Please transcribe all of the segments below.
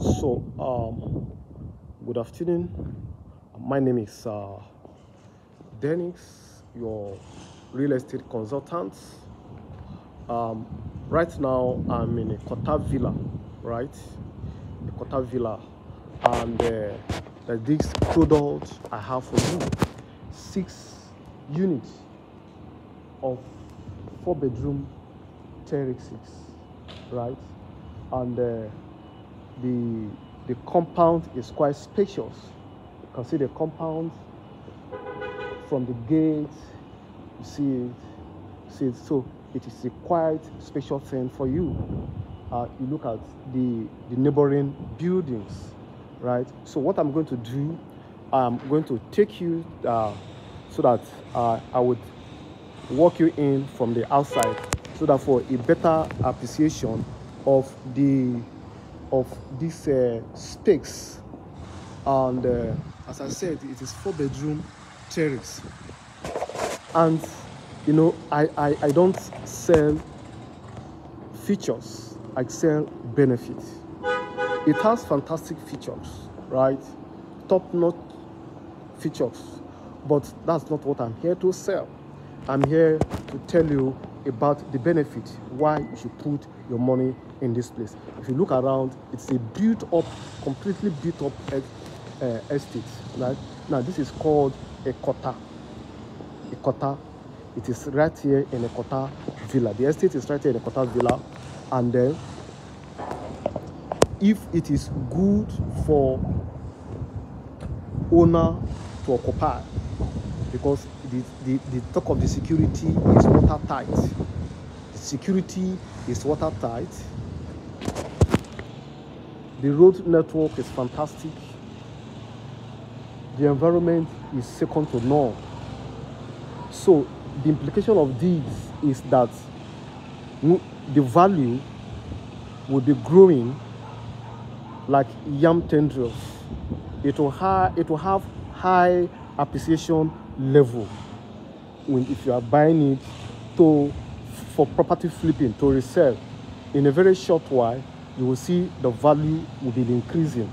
So good afternoon, my name is Dennis, your real estate consultant. Right now I'm in Ikota Villa, right? Ikota Villa, and this product I have for you, 6 units of 4-bedroom terraces, right? And the compound is quite spacious. You can see the compound from the gate. You see it, so it is a quite special thing for you. You look at the neighboring buildings, right? So what I'm going to do, I'm going to take you so that I would walk you in from the outside, so that for a better appreciation of this space. And as I said, it is 4-bedroom terrace, and you know, I don't sell features, I sell benefits. It has fantastic features, right? Top-notch features, but that's not what I'm here to sell. I'm here to tell you about the benefit, why you should put your money in this place. If you look around, it's a built-up, completely built-up estate, right? Now, this is called Ikota. Ikota. It is right here in Ikota Villa. The estate is right here in Ikota Villa. And then, if it is good for owner to occupy, because the talk of the security is watertight. The security is watertight. The road network is fantastic. The environment is second to none. So the implication of this is that the value will be growing like yam tendrils. It will have high appreciation level when if you are buying it for property flipping, to resell. In a very short while, you will see the value will be increasing,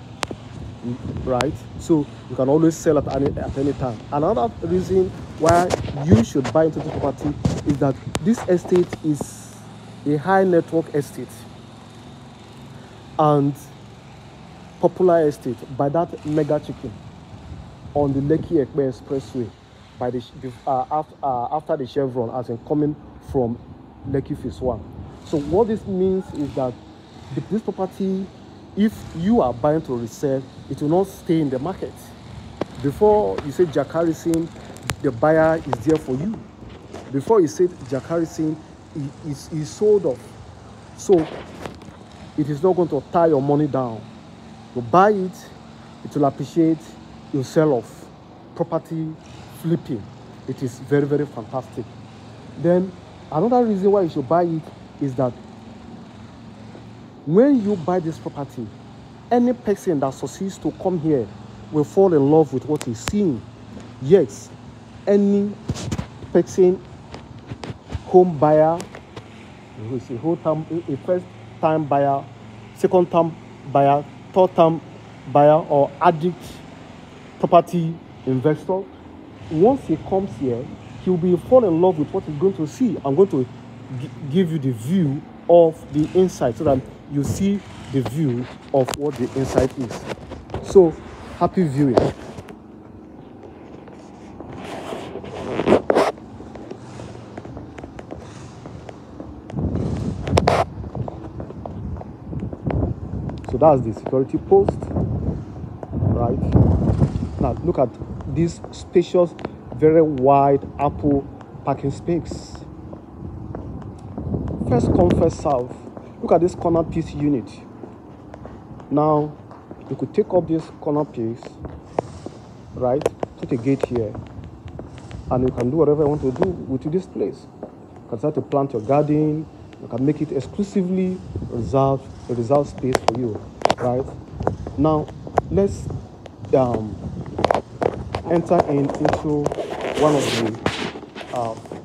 right? So you can always sell at any time. Another reason why you should buy into the property is that this estate is a high network estate and popular estate by that Mega Chicken on the Lekki-Epe Expressway, by the after the chevron, as in coming from Lekki Fiswa. So what this means is that this property, if you are buying to resell, it will not stay in the market. Before you say jacarisin, the buyer is there for you. Before you say jacarisin, is sold off. So it is not going to tie your money down. You buy it, it will appreciate. You sell off. Property flipping, it is very, very fantastic. Then another reason why you should buy it is that when you buy this property, any person that succeeds to come here will fall in love with what he's seeing. Yes, any person, home buyer, who is a first-time buyer, second-time buyer, third-time buyer, or addict property investor, once he comes here, he will be fall in love with what he's going to see. I'm going to give you the view of the inside, so that you see the view of what the inside is. So happy viewing. So that's the security post, right? Now look at this spacious, very wide ample parking space. First come, first serve. Look at this corner piece unit. Now you could take up this corner piece, right? Put a gate here, and you can do whatever you want to do with this place. You can start to plant your garden. You can make it exclusively reserved space for you, right? Now let's enter into one of the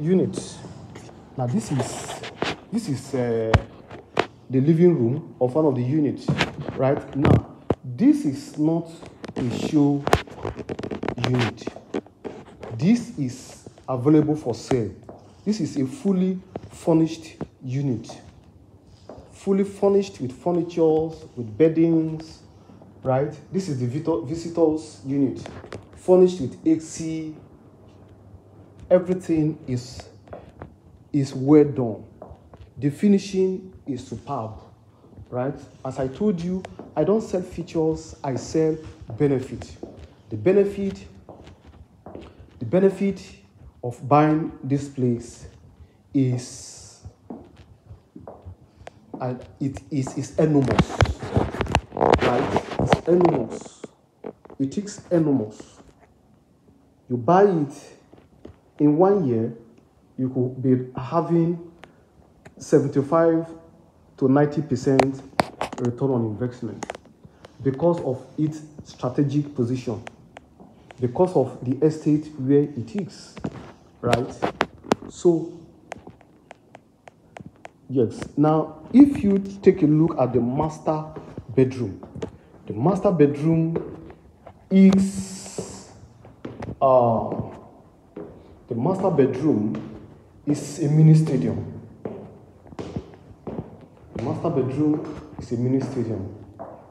units. Now this is the living room of one of the units. Right now, this is not a show unit. This is available for sale. This is a fully furnished unit, fully furnished with furniture, with beddings, right? This is the visitors unit, furnished with AC. Everything is well done. The finishing is superb, right? As I told you, I don't sell features, I sell benefit. The benefit of buying this place is, and it is enormous, right? It's enormous. It is enormous. You buy it in 1 year, you could be having 75 to 90% return on investment because of its strategic position, because of the estate where it is, right? So, yes. Now, if you take a look at the master bedroom is, a mini stadium. The master bedroom is a mini stadium.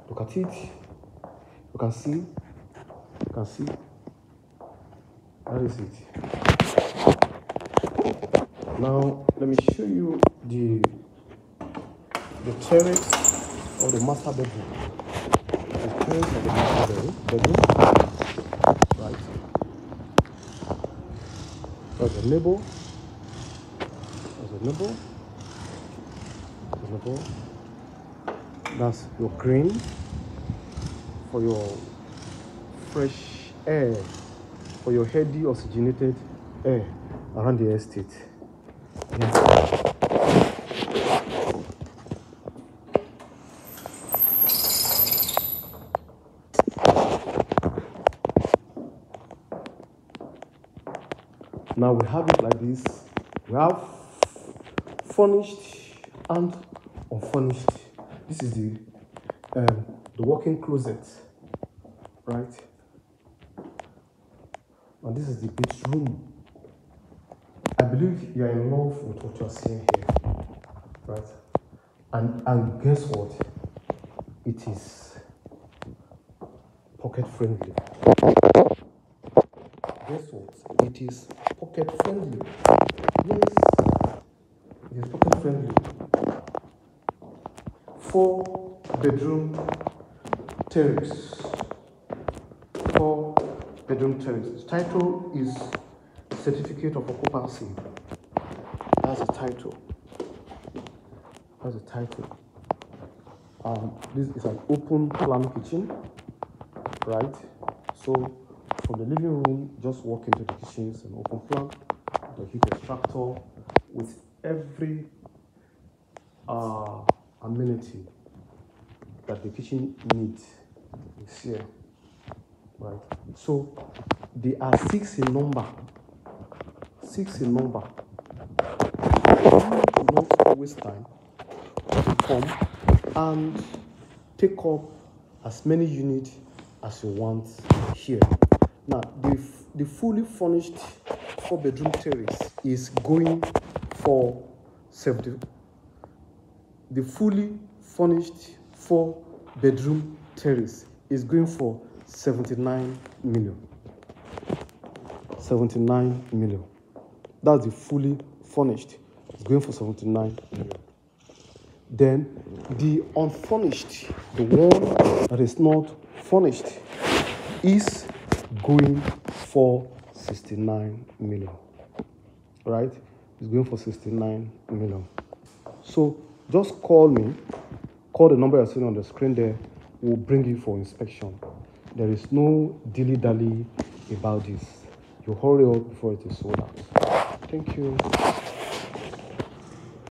Look at it. You can see. You can see. That is it. Now let me show you the terrace or the master bedroom. The terrace of the master bedroom. Right. There's a label. There's a label. There's a label. That's your green for your fresh air, for your heady oxygenated air around the estate. Yes. Now we have it like this. We have furnished and unfurnished. This is the walk-in closet, right? And this is the bedroom. I believe you are in love with what you are seeing here, right? And guess what? It is pocket friendly. Guess what? It is pocket friendly. Yes, it is pocket friendly. 4-bedroom terrace. 4-bedroom terrace. The title is Certificate of Occupancy. That's the title. That's the title. This is an open plan kitchen, right? So from the living room, just walk into the kitchen. It's an open plan. The heat extractor with every amenity that the kitchen needs is here, right? So they are 6 in number. 6 in number. Do not waste time to come and take up as many units as you want here. Now, the fully furnished 4-bedroom terrace is going for 70. The fully furnished 4-bedroom terrace is going for 79 million. 79 million. That's the fully furnished. It's going for 79 million. Then the unfurnished, the one that is not furnished, is going for 69 million. Right? It's going for 69 million. So just call me. Call the number you're seeing on the screen there. We'll bring you for inspection. There is no dilly-dally about this. You hurry up before it is sold out. Thank you.